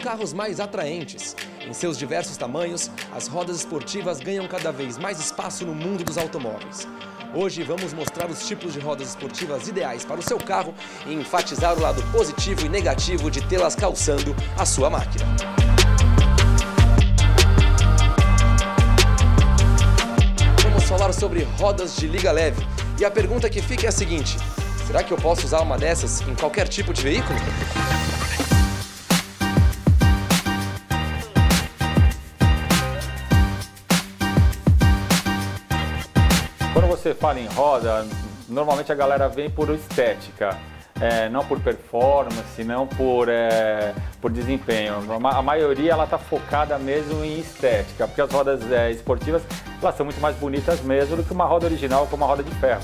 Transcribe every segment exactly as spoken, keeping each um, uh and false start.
carros mais atraentes. Em seus diversos tamanhos, as rodas esportivas ganham cada vez mais espaço no mundo dos automóveis. Hoje vamos mostrar os tipos de rodas esportivas ideais para o seu carro e enfatizar o lado positivo e negativo de tê-las calçando a sua máquina. Vamos falar sobre rodas de liga leve e a pergunta que fica é a seguinte: será que eu posso usar uma dessas em qualquer tipo de veículo? Quando você fala em roda, normalmente a galera vem por estética, é, não por performance, não por, é, por desempenho. A maioria ela está focada mesmo em estética, porque as rodas é, esportivas elas são muito mais bonitas mesmo do que uma roda original como uma roda de ferro.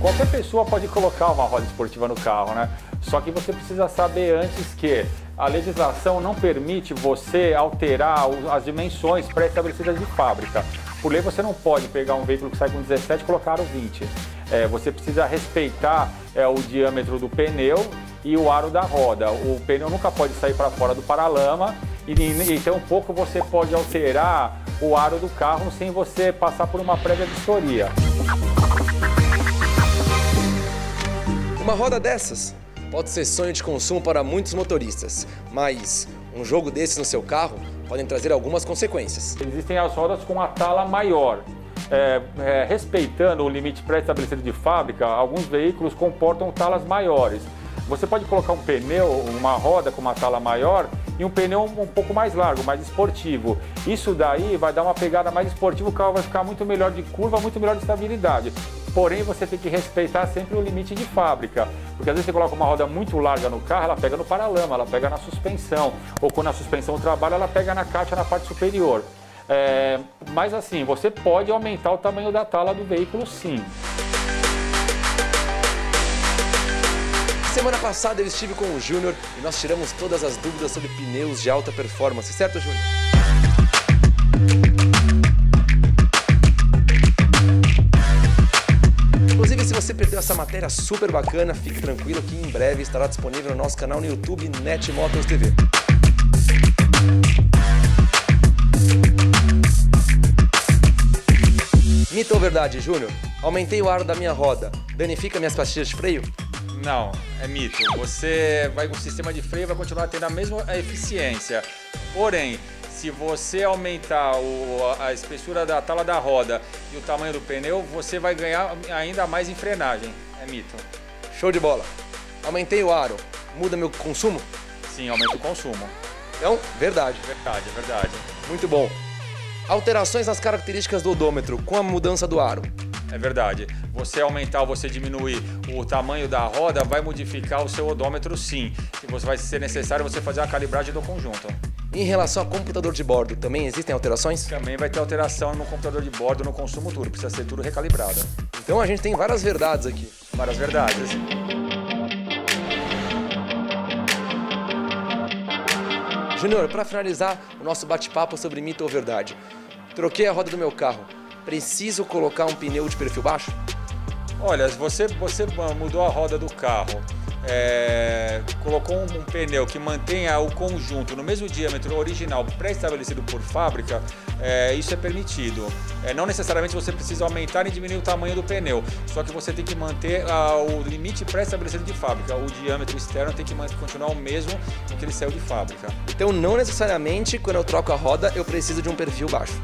Qualquer pessoa pode colocar uma roda esportiva no carro, né? Só que você precisa saber antes que a legislação não permite você alterar as dimensões pré-estabelecidas de fábrica. Por lei você não pode pegar um veículo que sai com dezessete e colocar o vinte. É, você precisa respeitar é, o diâmetro do pneu e o aro da roda. O pneu nunca pode sair para fora do paralama e, e, e tampouco você pode alterar o aro do carro sem você passar por uma prévia vistoria. Uma roda dessas pode ser sonho de consumo para muitos motoristas, mas um jogo desse no seu carro pode trazer algumas consequências. Existem as rodas com a tala maior. É, é, respeitando o limite pré-estabelecido de fábrica, alguns veículos comportam talas maiores. Você pode colocar um pneu, uma roda com uma tala maior e um pneu um pouco mais largo, mais esportivo. Isso daí vai dar uma pegada mais esportiva, o carro vai ficar muito melhor de curva, muito melhor de estabilidade. Porém, você tem que respeitar sempre o limite de fábrica, porque às vezes você coloca uma roda muito larga no carro, ela pega no paralama, ela pega na suspensão, ou quando a suspensão trabalha, ela pega na caixa, na parte superior. É, mas assim, você pode aumentar o tamanho da tala do veículo sim. Semana passada eu estive com o Júnior e nós tiramos todas as dúvidas sobre pneus de alta performance, certo, Júnior? Inclusive, se você perdeu essa matéria super bacana, fique tranquilo que em breve estará disponível no nosso canal no YouTube NETMOTORS T V. Mito ou verdade, Júnior? Aumentei o aro da minha roda, danifica minhas pastilhas de freio? Não, é mito. Você vai com o sistema de freio, vai continuar tendo a mesma eficiência. Porém, se você aumentar o, a espessura da tala da roda e o tamanho do pneu, você vai ganhar ainda mais em frenagem. É mito. Show de bola. Aumentei o aro, muda meu consumo? Sim, aumenta o consumo. Então, verdade. Verdade, é verdade. Muito bom. Alterações nas características do odômetro com a mudança do aro. É verdade. Você aumentar ou você diminuir o tamanho da roda vai modificar o seu odômetro sim. E vai ser necessário você fazer a calibragem do conjunto. Em relação ao computador de bordo, também existem alterações? Também vai ter alteração no computador de bordo, no consumo duro. Precisa ser tudo recalibrado. Então a gente tem várias verdades aqui. Várias verdades. Júnior, para finalizar o nosso bate-papo sobre mito ou verdade. Troquei a roda do meu carro. Preciso colocar um pneu de perfil baixo? Olha, você, você mudou a roda do carro, é, colocou um, um pneu que mantenha o conjunto no mesmo diâmetro original pré-estabelecido por fábrica, é, isso é permitido. É, não necessariamente você precisa aumentar e diminuir o tamanho do pneu, só que você tem que manter a, o limite pré-estabelecido de fábrica, o diâmetro externo tem que continuar o mesmo do que ele saiu de fábrica. Então não necessariamente quando eu troco a roda eu preciso de um perfil baixo?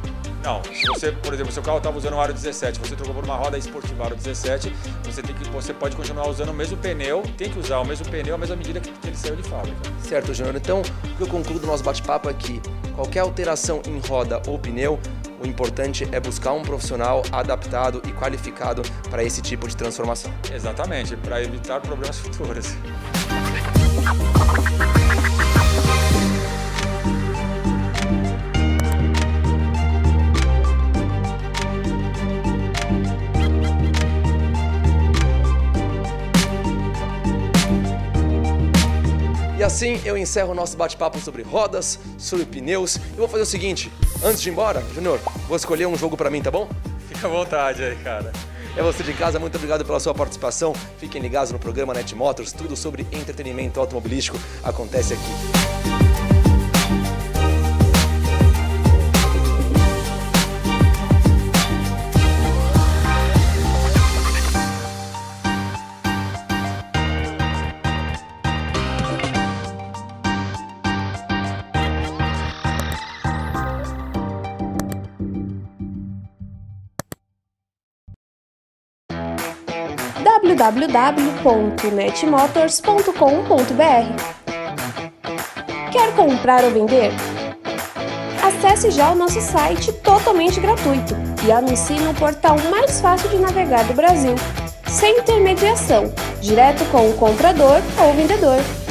Não, se você, por exemplo, seu carro estava usando um aro dezessete, você trocou por uma roda esportiva aro dezessete, você, tem que, você pode continuar usando o mesmo pneu, tem que usar o mesmo pneu à mesma medida que ele saiu de fábrica. Certo, Júnior. Então, o que eu concluo do nosso bate-papo é que qualquer alteração em roda ou pneu, o importante é buscar um profissional adaptado e qualificado para esse tipo de transformação. Exatamente, para evitar problemas futuros. E assim eu encerro o nosso bate-papo sobre rodas, sobre pneus. Eu vou fazer o seguinte, antes de ir embora, Júnior, vou escolher um jogo pra mim, tá bom? Fica à vontade aí, cara. É você de casa, muito obrigado pela sua participação. Fiquem ligados no programa NETMOTORS, tudo sobre entretenimento automobilístico acontece aqui. w w w ponto netmotors ponto com ponto br. Quer comprar ou vender? Acesse já o nosso site totalmente gratuito e anuncie no portal mais fácil de navegar do Brasil, sem intermediação, direto com o comprador ou vendedor.